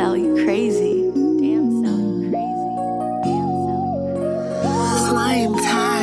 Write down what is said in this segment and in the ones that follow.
Sally crazy. Damn Sally crazy. Damn Sally crazy. Flying tie.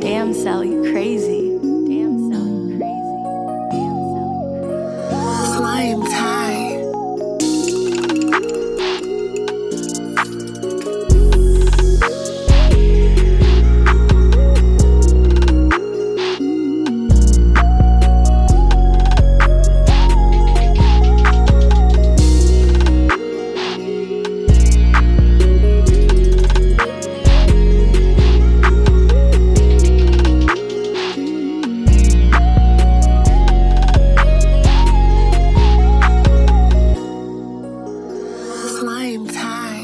Damn Sally crazy. Damn Sally crazy. Damn Sally crazy. Flying tie. Time.